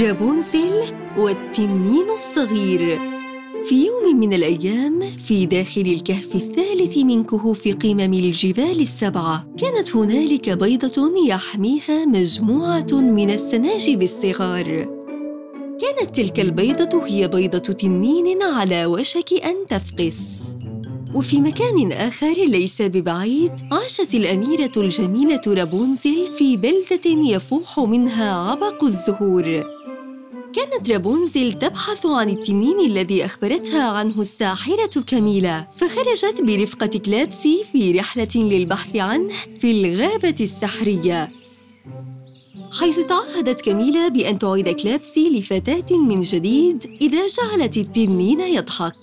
رابونزل والتنين الصغير. في يوم من الأيام في داخل الكهف الثالث من كهوف قمم الجبال السبعة، كانت هنالك بيضة يحميها مجموعة من السناجب الصغار. كانت تلك البيضة هي بيضة تنين على وشك أن تفقس. وفي مكان آخر ليس ببعيد، عاشت الأميرة الجميلة رابونزل في بلدة يفوح منها عبق الزهور. كانت رابونزل تبحث عن التنين الذي أخبرتها عنه الساحرة كاميلا، فخرجت برفقة كلابسي في رحلة للبحث عنه في الغابة السحرية، حيث تعهدت كاميلا بأن تعيد كلابسي لفتاة من جديد إذا جعلت التنين يضحك.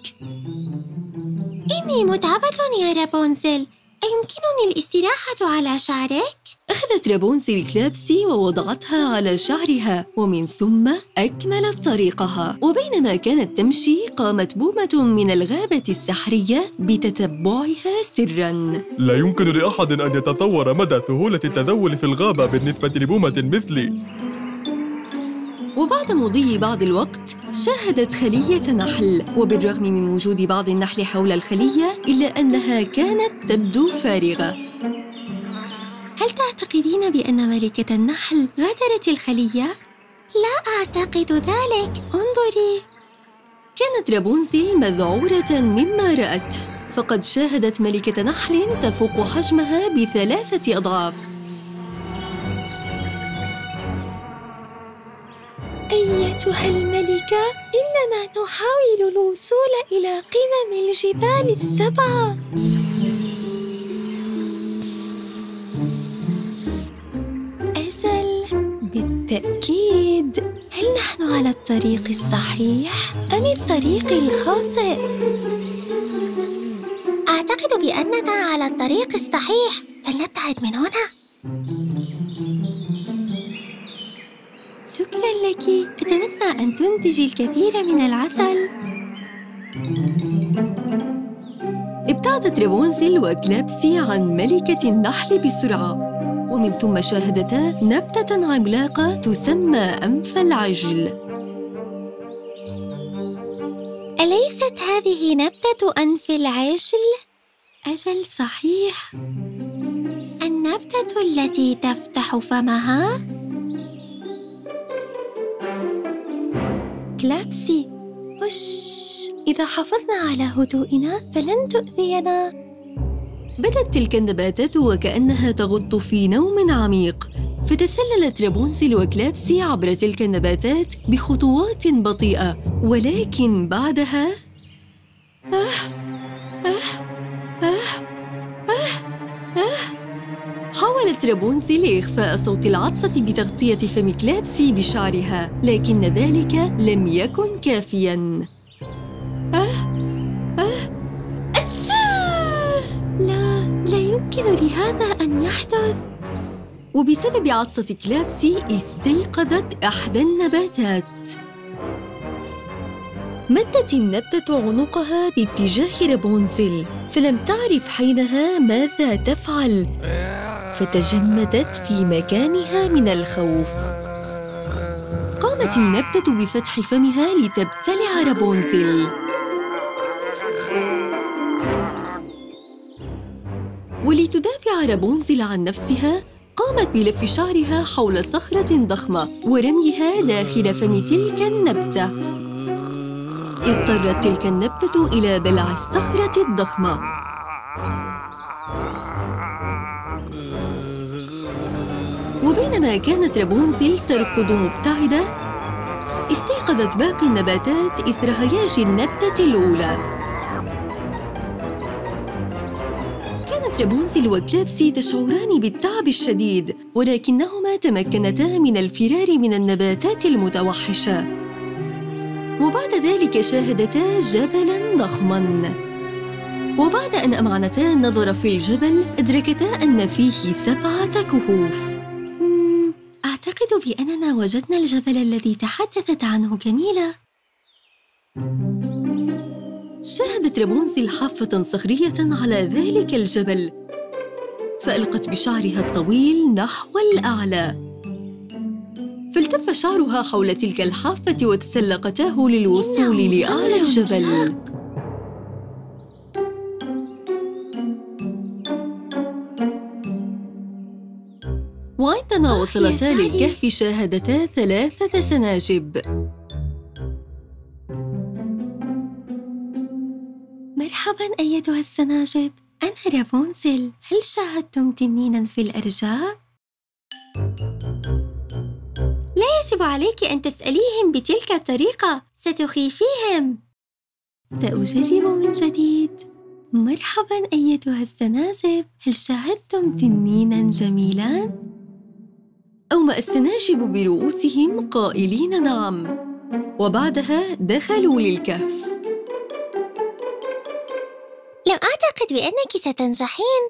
إني متعبة يا رابونزل، أيمكنني الاستراحة على شعرك؟ أخذت رابونزل كلابسي ووضعتها على شعرها، ومن ثم أكملت طريقها. وبينما كانت تمشي، قامت بومة من الغابة السحرية بتتبعها سراً. لا يمكن لأحد أن يتصور مدى سهولة التذول في الغابة بالنسبة لبومة مثلي. وبعد مضي بعض الوقت، شاهدت خلية نحل، وبالرغم من وجود بعض النحل حول الخلية، إلا أنها كانت تبدو فارغة. هل تعتقدين بأن ملكة النحل غادرت الخلية؟ لا أعتقد ذلك، انظري. كانت رابونزل مذعورة مما رأته، فقد شاهدت ملكة نحل تفوق حجمها ب3 أضعاف. أيتها الملكة، إننا نحاول الوصول إلى قمم الجبال السبعة. أجل، بالتأكيد. هل نحن على الطريق الصحيح أم الطريق الخاطئ؟ أعتقد بأننا على الطريق الصحيح، فلنبتعد من هنا. شكراً لك، أتمنى أن تنتجي الكثير من العسل. ابتعدت رابونزل وكلابسي عن ملكة النحل بسرعة، ومن ثم شاهدتا نبتة عملاقة تسمى أنف العجل. أليست هذه نبتة أنف العجل؟ أجل، صحيح، النبتة التي تفتح فمها؟ كلابسي، إذا حافظنا على هدوئنا فلن تؤذينا. بدت تلك النباتات وكأنها تغط في نوم عميق، فتسللت رابونزل وكلابسي عبر تلك النباتات بخطوات بطيئة، ولكن بعدها حاولت رابونزل إخفاء صوت العطسة بتغطية فم كلابسي بشعرها، لكن ذلك لم يكن كافياً. لا يمكن لهذا أن يحدث. وبسبب عطسة كلابسي استيقظت إحدى النباتات. مدت النبتة عنقها باتجاه رابونزل، فلم تعرف حينها ماذا تفعل، فتجمدت في مكانها من الخوف. قامت النبتة بفتح فمها لتبتلع رابونزل، ولتدافع رابونزل عن نفسها، قامت بلف شعرها حول صخرة ضخمة ورميها داخل فم تلك النبتة. اضطرت تلك النبتة إلى بلع الصخرة الضخمة. وبينما كانت رابونزل تركض مبتعدة، استيقظت باقي النباتات إثر هياج النبتة الأولى. كانت رابونزل وكلابسي تشعران بالتعب الشديد، ولكنهما تمكنتا من الفرار من النباتات المتوحشة. وبعد ذلك شاهدتا جبلاً ضخماً، وبعد أن أمعنتا النظر في الجبل، أدركتا أن فيه 7 كهوف. أعتقد بأننا وجدنا الجبل الذي تحدثت عنه كاميلا. شاهدت رابونزل حافة صخرية على ذلك الجبل، فألقت بشعرها الطويل نحو الأعلى، فالتف شعرها حول تلك الحافة وتسلقتاه للوصول لأعلى الجبل. وعندما وصلتا للكهف شاهدتا 3 سناجب. مرحباً أيتها السناجب، أنا رابونزل. هل شاهدتم تنيناً في الأرجاء؟ لا يجب عليك أن تسأليهم بتلك الطريقة، ستخيفيهم. سأجرب من جديد. مرحباً أيتها السناجب، هل شاهدتم تنيناً جميلاً؟ أومأ السناجب برؤوسهم قائلين نعم، وبعدها دخلوا للكهف. لم أعتقد بأنك ستنجحين.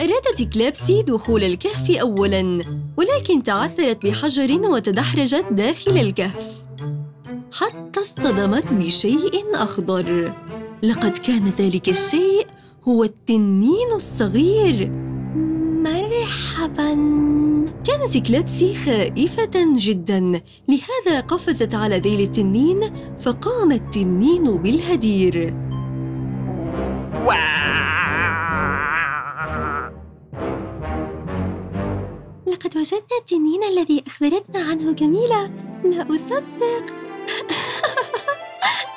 أرادت كلابسي دخول الكهف أولاً، ولكن تعثرت بحجر وتدحرجت داخل الكهف حتى اصطدمت بشيء أخضر. لقد كان ذلك الشيء هو التنين الصغير. مرحباً. كانت كلابسي خائفة جداً، لهذا قفزت على ذيل التنين، فقام التنين بالهدير. لقد وجدنا التنين الذي أخبرتنا عنه كاميلا، لا أصدق.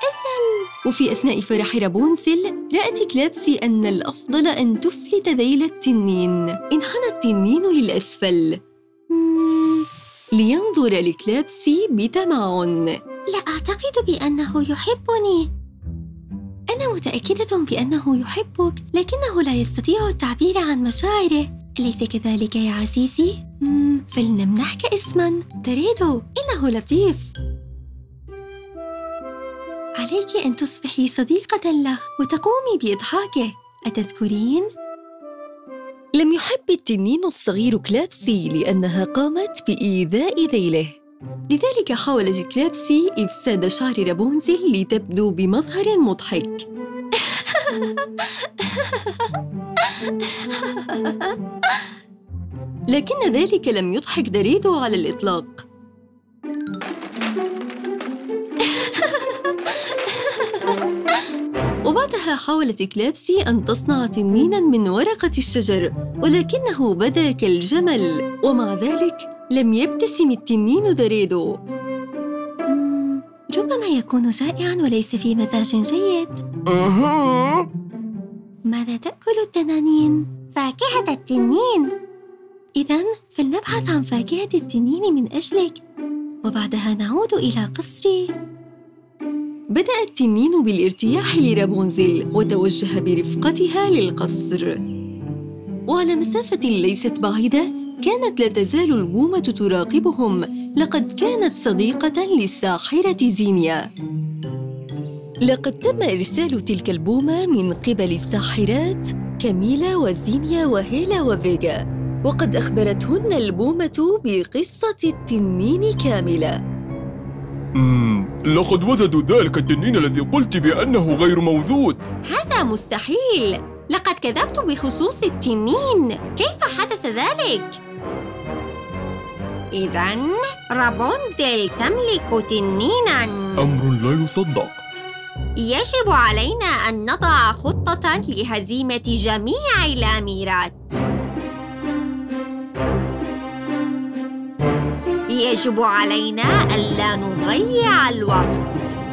أجل. وفي أثناء فرح رابونزل رأت كلابسي أن الأفضل أن تفلت ذيل التنين. انحنى التنين للأسفل لينظر لكلابسي بتمعن. لا أعتقد بأنه يحبني. أنا متأكدة بأنه يحبك، لكنه لا يستطيع التعبير عن مشاعره، أليس كذلك يا عزيزي؟ فلنمنحك اسماً، داريدو، إنه لطيف. عليك أن تصبحي صديقة له وتقومي بإضحاكه، أتذكرين؟ لم يحب التنين الصغير كلابسي لأنها قامت بإيذاء ذيله، لذلك حاولت كلابسي إفساد شعر رابونزل لتبدو بمظهر مضحك. لكن ذلك لم يضحك داريدو على الإطلاق. وبعدها حاولت كلابسي أن تصنع تنيناً من ورقة الشجر، ولكنه بدا كالجمل، ومع ذلك لم يبتسم التنين داريدو. ربما يكون جائعاً وليس في مزاج جيد. ماذا تأكل التنانين؟ فاكهة التنين. إذن فلنبحث عن فاكهة التنين من أجلك، وبعدها نعود إلى قصري. بدأ التنين بالارتياح لرابونزل وتوجه برفقتها للقصر. وعلى مسافة ليست بعيدة كانت لا تزال البومة تراقبهم، لقد كانت صديقة للساحرة زينيا. لقد تم إرسال تلك البومة من قبل الساحرات كاميلا وزينيا وهيلا وفيجا، وقد أخبرتهن البومة بقصة التنين كاملة. لقد وجدوا ذلك التنين الذي قلت بأنه غير موجود. هذا مستحيل، لقد كذبت بخصوص التنين، كيف حدث ذلك؟ إذن رابونزل تملك تنيناً. أمر لا يصدق. يجب علينا أن نضع خطة لهزيمة جميع الأميرات. يجب علينا ألا نضيع الوقت.